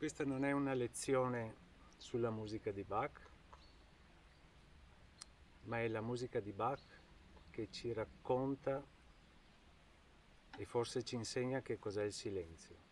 Questa non è una lezione sulla musica di Bach, ma è la musica di Bach che ci racconta e forse ci insegna che cos'è il silenzio.